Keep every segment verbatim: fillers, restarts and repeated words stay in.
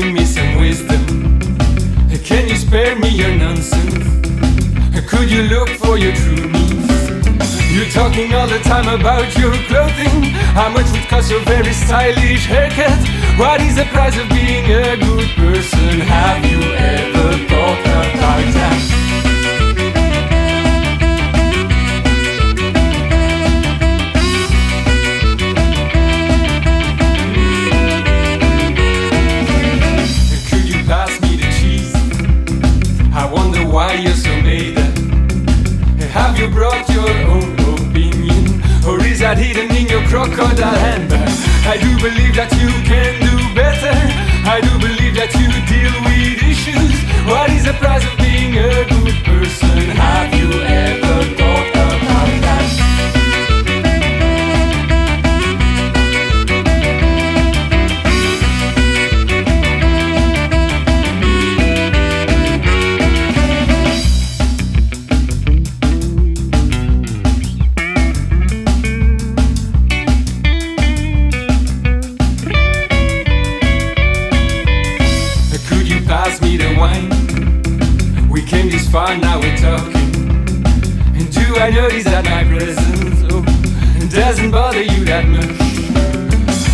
give me some wisdom? Can you spare me your nonsense? Could you look for your true needs? You're talking all the time about your clothing, how much would cost your very stylish haircut? What is the price of being a good person? Have you ever thought about that? Why you're so made up? Have you brought your own opinion, or is that hidden in your crocodile handbag? I do believe that you can do better. I do believe that you deal with issues. What is the price of being a good person? Have you ever thought about that? Now we're talking, and do I notice that my presence oh, doesn't bother you that much?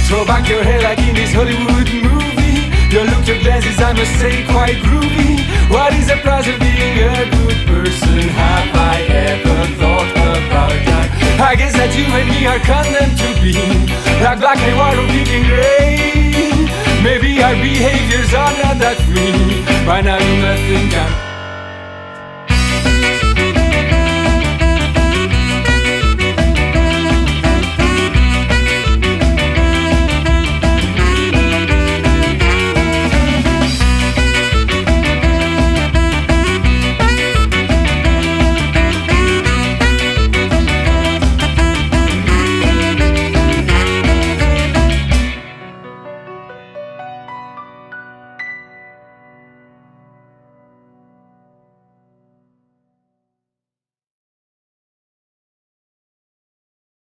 Throw back your hair like in this Hollywood movie. Your look, your glances, I must say, quite groovy. What is the price of being a good person? Have I ever thought about that? I guess that you and me are condemned to be like black and white or pink and grey. Maybe our behaviors are not that free. By now you must think I'm